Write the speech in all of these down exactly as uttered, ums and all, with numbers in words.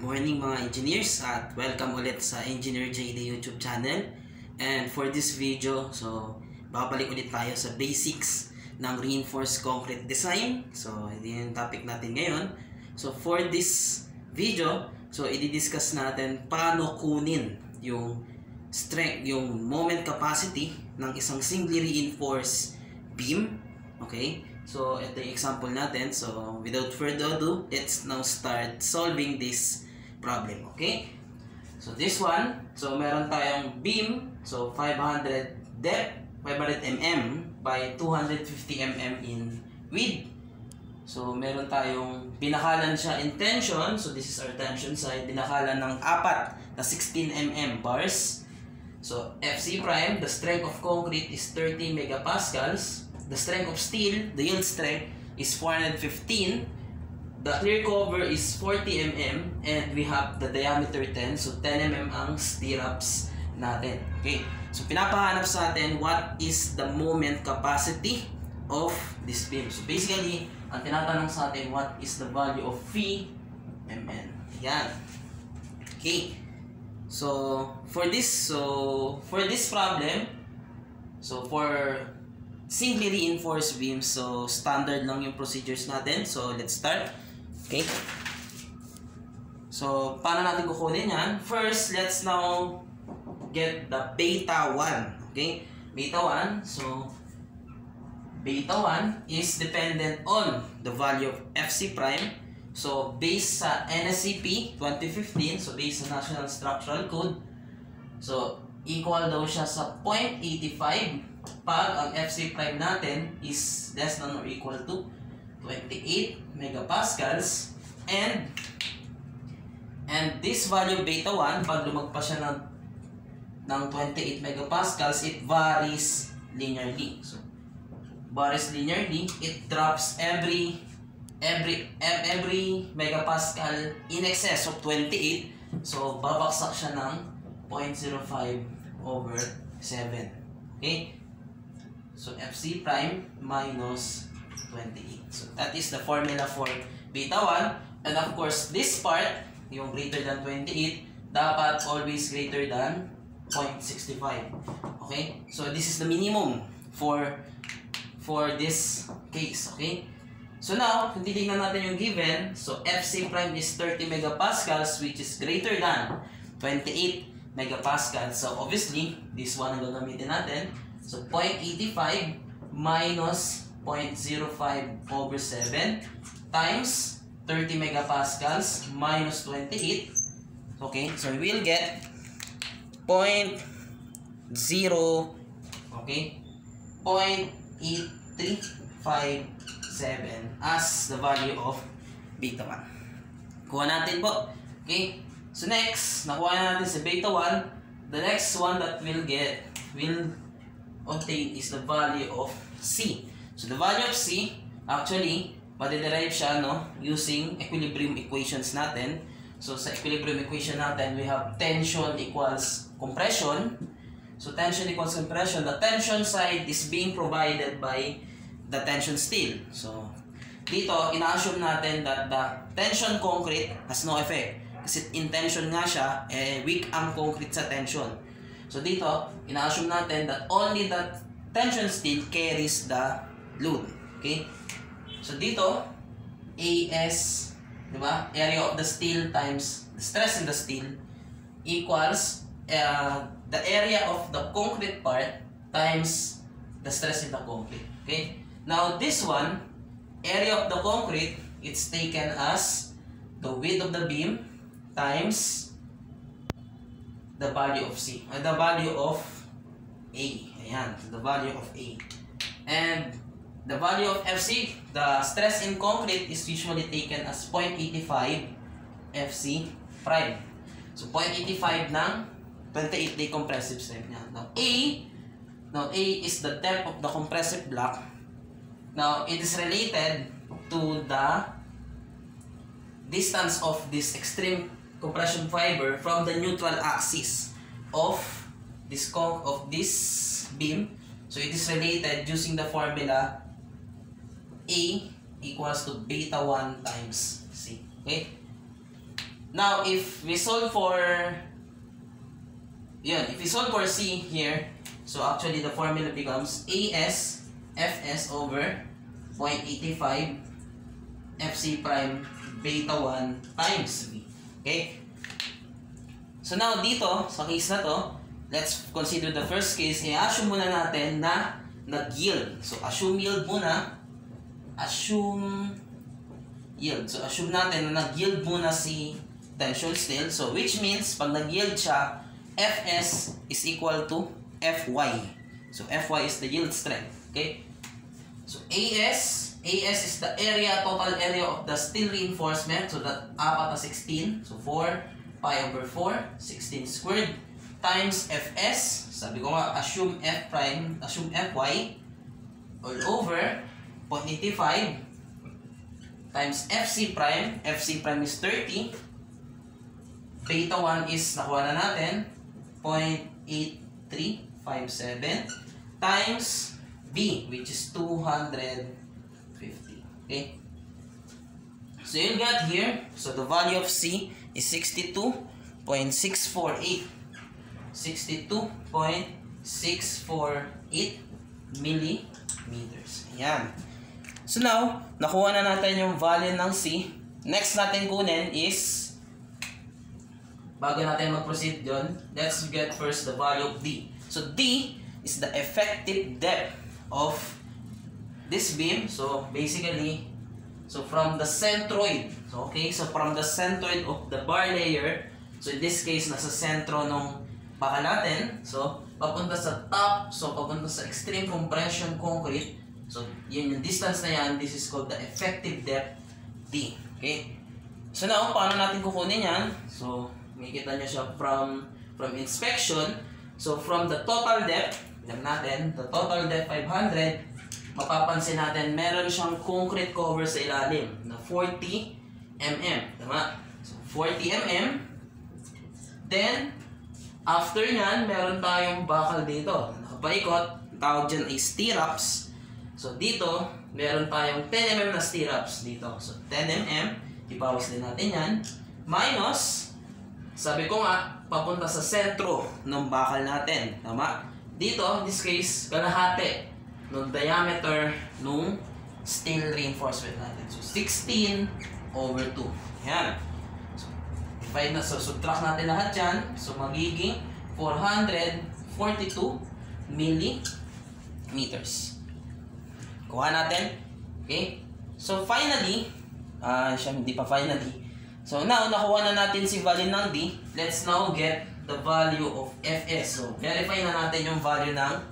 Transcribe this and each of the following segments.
Good morning mga engineers at welcome ulit sa Engineer J D YouTube channel. And for this video, so babalik ulit tayo sa basics ng reinforced concrete design. So yun yung topic natin ngayon. So for this video, so i-discuss natin paano kunin yung strength, yung moment capacity ng isang singly reinforced beam. Okay? So, ito yung example natin. So, without further ado, let's now start solving this problem. Okay? So, this one. So, meron tayong beam. So, five hundred depth, five hundred millimeters by two hundred fifty millimeters in width. So, meron tayong binakalan siya in tension. So, this is our tension side. Binakalan ng apat na sixteen millimeter bars. So, Fc prime, the strength of concrete is thirty megapascals. The strength of steel, the yield strength, is four hundred fifteen. The clear cover is forty millimeters. And we have the diameter ten. So, ten millimeters ang stirrups natin. Okay. So, pinapahanap sa atin what is the moment capacity of this beam. So, basically, ang tinatanong sa atin, what is the value of phi M N. Yan. Okay. So, for this, so, for this problem, so, for singly reinforced beams, so standard lang yung procedures natin. So let's start. Okay. So paano natin kukunin yan? First, let's now get the beta one. Okay? Beta one. So beta one is dependent on the value of Fc prime. So based sa N S C P twenty fifteen, so based sa National Structural Code, so equal daw siya sa zero point eight five. Pag ang Fc prime natin is less than or equal to twenty-eight megapascals, and and this value beta one, pag lumagpas siya ng, ng twenty-eight megapascals, it varies linearly. So varies linearly, it drops every every every megapascal in excess of twenty-eight, so babaksak siya ng zero point zero five over seven. Okay? So, Fc prime minus twenty-eight. So, that is the formula for beta one. And of course, this part, yung greater than twenty-eight, dapat always greater than zero point six five. Okay? So, this is the minimum for for this case. Okay? So, now, kung titignan natin yung given, so, Fc prime is thirty megapascals, which is greater than twenty-eight megapascals. So, obviously, this one ang gagamitin natin. So, zero point eight five minus zero point zero five over seven times thirty megapascals minus twenty-eight. Okay, so we'll get zero point zero, okay, zero point eight three five seven as the value of beta one. Kuha natin po. Okay, so next, nakuha na natin sa beta one. The next one that we'll get, we'll obtain is the value of C. So the value of C, actually, madiderive siya, no, using equilibrium equations natin. So sa equilibrium equation natin, we have tension equals compression. So tension equals compression. The tension side is being provided by the tension steel. So dito, ina-assume natin that the tension concrete has no effect. Kasi in tension nga siya, eh, weak ang concrete sa tension. So dito, ina-assume natin that only the tension steel carries the load. Okay? So dito, A S, di ba? Area of the steel times the stress in the steel equals uh, the area of the concrete part times the stress in the concrete. Okay? Now this one, area of the concrete, it's taken as the width of the beam times the value of C, uh, the value of A. Ayan, the value of A. And the value of Fc, the stress in concrete is usually taken as zero point eight five Fc prime. So, zero point eight five ng twenty-eight day compressive strength niya. Now, A, now A is the depth of the compressive block. Now, it is related to the distance of this extreme compression fiber from the neutral axis of this con of this beam. So it is related using the formula A equals to beta one times C. Okay? Now, if we solve for, yeah, if we solve for C here, so actually the formula becomes A S Fs over zero point eight five Fc prime beta one times V. Okay? So now dito, sa case na to, let's consider the first case. I-assume muna natin na nag-yield. So assume yield muna. Assume yield. So assume natin na nag-yield muna si tensile steel. So which means, pag nag-yield siya, Fs is equal to Fy. So Fy is the yield strength. Okay? So As, As is the area, total area of the steel reinforcement. So that apat na sixteen. So four. Pi over four, sixteen squared, times Fs, sabi ko nga, assume F prime, assume Fy, all over, zero point eight five, times Fc prime, Fc prime is thirty, beta one is, nakuha na natin, zero point eight three five seven, times B, which is two hundred fifty, okay? So you got here, so the value of C is sixty-two point six four eight. sixty-two point six four eight millimeters. Ayan. So now, nakuha na natin yung value ng C. Next natin kunin is, bago natin mag-proceed dyan, let's get first the value of D. So D is the effective depth of this beam. So basically, so from the centroid, so okay, so from the centroid of the bar layer, so in this case, nasa sentro nung baka natin, so papunta sa top, so papunta sa extreme compression concrete, so yun yung distance na yan, this is called the effective depth D, okay? So now, paano natin kukunin yan? So, makikita nyo siya from, from inspection, so from the total depth, alam natin, the total depth five hundred, mapapansin natin, meron siyang concrete cover sa ilalim na forty millimeters. Tama? So, forty millimeters. Then, after nyan, meron tayong bakal dito. Nakapaikot. Tawag dyan ay stirrups. So, dito, meron tayong ten millimeters na stirrups dito. So, ten millimeters. Ibawas din natin yan. Minus, sabi ko nga, papunta sa sentro ng bakal natin. Tama? Dito, in this case, kalahati nung diameter nung steel reinforcement natin. So, sixteen over two. Ayan. So, divide na. So, subtract natin lahat yan. So, magiging four hundred forty-two millimeters. Kuha natin. Okay? So, finally, ah, uh, siya hindi pa finally. So, now, nakuha na natin si value ng D. Let's now get the value of Fs. So, verify na natin yung value ng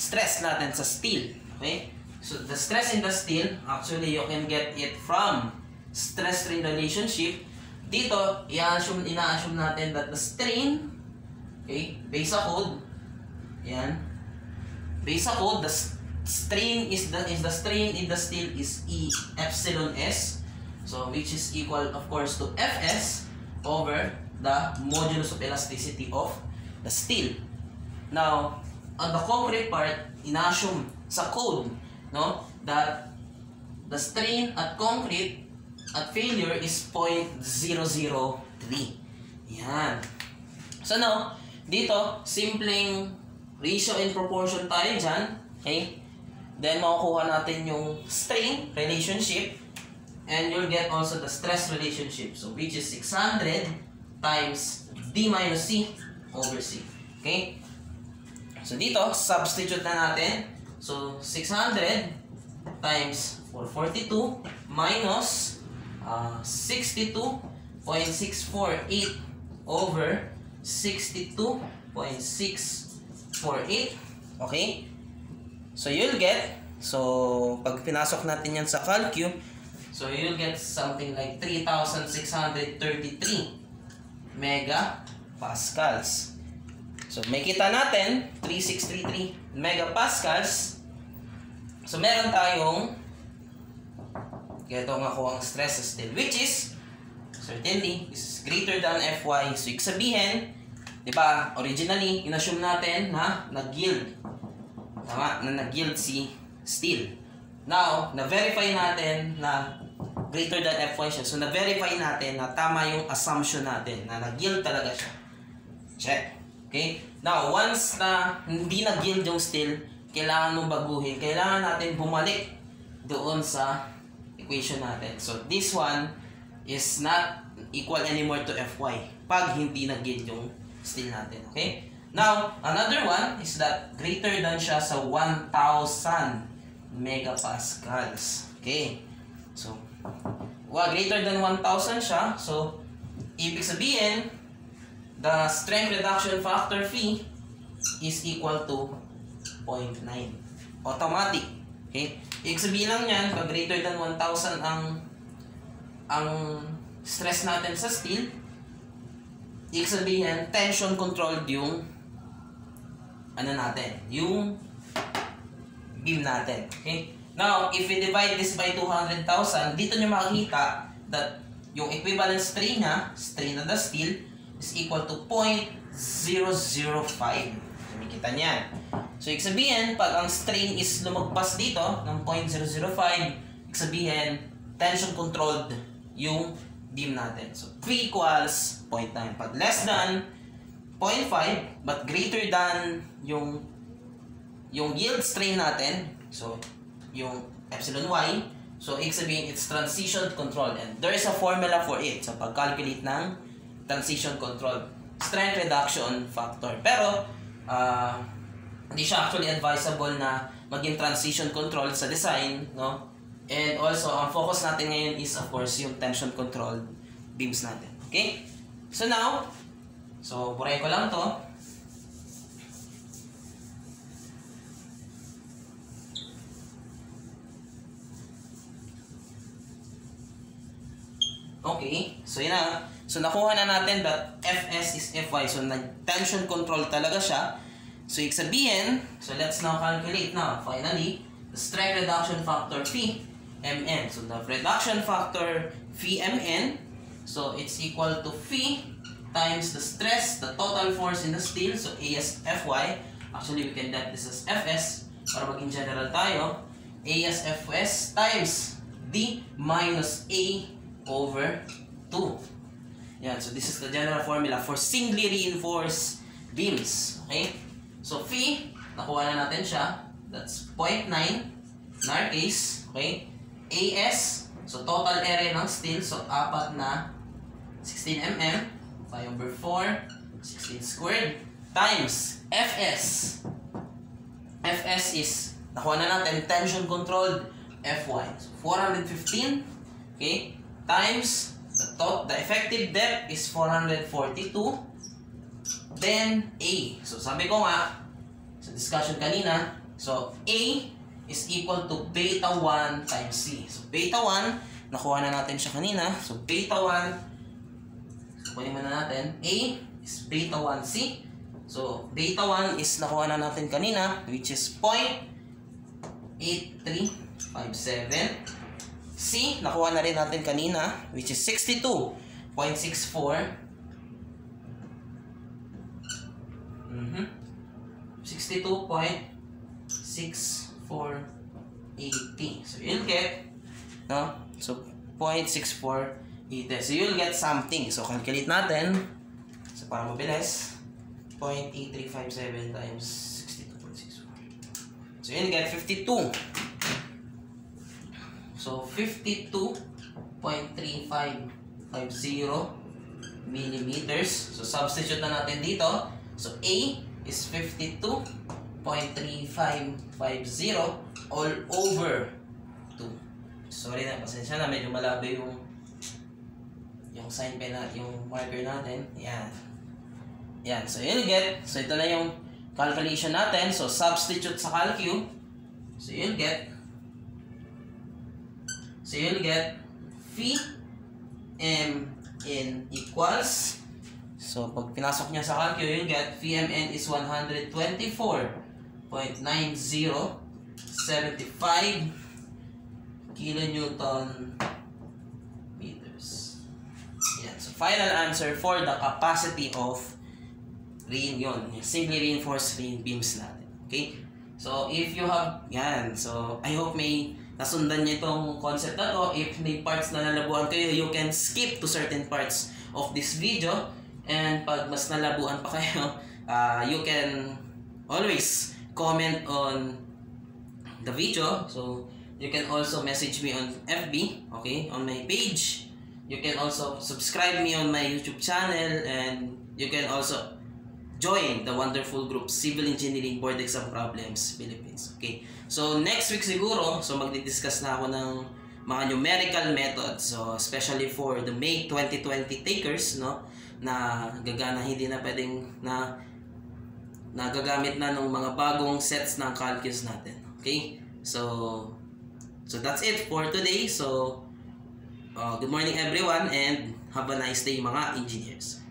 stress natin sa steel. Okay? So, the stress in the steel, actually, you can get it from stress-strain relationship. Dito, i-assume, ina-assume natin that the strain, okay, based sa code, yan, based sa code, the strain is the, is the strain in the steel is E epsilon s, so, which is equal, of course, to Fs over the modulus of elasticity of the steel. Now, on the concrete part, ina-assume sa code, no, that the strain at concrete at failure is zero point zero zero three. Yan. So now, dito, simpleng ratio and proportion tayo dyan. Okay? Then, makukuha natin yung strain relationship and you'll get also the stress relationship. So, which is six hundred times D minus C over C. Okay? So, dito, substitute na natin. So, six hundred times four hundred forty-two minus uh, sixty-two point six four eight over sixty-two point six four eight. Okay? So, you'll get, so, pag pinasok natin yan sa calcube, so, you'll get something like three thousand six hundred thirty-three megapascals. So, may kita natin, three thousand six hundred thirty-three megapascals. So, meron tayong, ito nga ko ang stress still, which is, certainly, is greater than Fy. So, ibig sabihin, di ba, originally, in-assume natin na nag-yield. Tama, na nag-yield si steel. Now, na-verify natin na greater than F one siya. So, na-verify natin na tama yung assumption natin na nag-yield talaga siya. Check. Okay? Now, once na hindi nag-yield yung steel, kailangan mong baguhin. Kailangan natin bumalik doon sa equation natin. So, this one is not equal anymore to Fy pag hindi nag-yield yung steel natin. Okay? Now, another one is that greater than siya sa one thousand megapascals. Okay. So, well, greater than one thousand siya. So, ibig sabihin, the strength reduction factor phi is equal to zero point nine. Automatic. Okay. Ibig sabihin lang yan, pag greater than one thousand ang ang stress natin sa steel, ibig sabihin, tension controlled yung ano natin, yung beam natin. Okay? Now, if we divide this by two hundred thousand, dito nyo makikita that yung equivalent strain na, strain of the steel, is equal to zero point zero zero five. Makikita niyan. So, ibig sabihin, pag ang strain is lumagpas dito ng zero point zero zero five, ibig sabihin, tension controlled yung beam natin. So, P equals zero point nine. But less than zero point five, but greater than yung yung yield strain natin, so yung epsilon y, so ibig sabihin it's transition control, and there is a formula for it sa so, pag-calculate ng transition control strength reduction factor. Pero uh, hindi siya actually advisable na maging transition control sa design, no? And also ang focus natin ngayon is of course yung tension control beams natin. Okay? So now, so buray ko lang to. Okay, so yun na. So nakuha na natin that Fs is Fy. So nag-tension control talaga siya. So ibig sabihin, so let's now calculate na finally the strength reduction factor phi M N. So the reduction factor phi M N, so it's equal to phi times the stress, the total force in the steel. So A is Fy. Actually, we can write this as Fs para maging general tayo. A is Fs times D minus A over two. Yeah, so this is the general formula for singly reinforced beams. Okay? So phi, nakuha na natin siya. That's zero point nine in our case. Okay? As, so total area ng steel. So apat na sixteen millimeters. five over four. sixteen squared. Times Fs. Fs is, nakuha na natin, tension controlled Fy. So four hundred fifteen. Okay? Times the top, the effective depth is four hundred forty-two, then A. So sabi ko nga sa discussion kanina, so A is equal to beta one times C. So beta one, nakuha na natin siya kanina. So beta one, so kunin mo na natin, A is beta one C. So beta one is nakuha na natin kanina, which is zero point eight three five seven. C, nakuha na rin natin kanina, which is sixty-two point six four. Mm-hmm. sixty-two point six four eight. So you'll get, no? So zero point six four eight. So you'll get something. So calculate natin. So para mabilis, zero point eight three five seven times sixty-two point six four. So you'll get fifty-two. So, fifty-two point three five five zero millimeters. So, substitute na natin dito. So, A is fifty-two point three five five zero all over two. Sorry na, pasensya na. Medyo malabo yung yung sign pen natin, yung marker natin. Yan. Yan. So, you'll get. So, ito na yung calculation natin. So, substitute sa calcu. So, you'll get. So you'll get phi M N equals, so pag pinasok niya sa calcu, you'll get phi M N is one hundred twenty-four point nine zero seven five kilonewton meters. Yan. So final answer for the capacity of ring yun, singly reinforced ring beams natin. Okay? So if you have, yan. So I hope may nasundan niyo itong concept na to. If may parts na nalabuan kayo, you can skip to certain parts of this video. And pag mas nalabuan pa kayo, uh, you can always comment on the video. So, you can also message me on F B, okay, on my page. You can also subscribe me on my YouTube channel. And you can also join the wonderful group, Civil Engineering Board Exam Problems Philippines. Okay, so next week siguro, so magdi-discuss na ako ng mga numerical methods. So especially for the May twenty twenty takers, no, na gagana hindi na pwedeng na nagagamit na ng mga bagong sets ng calculus natin. Okay, so so that's it for today. So uh, good morning everyone and have a nice day mga engineers.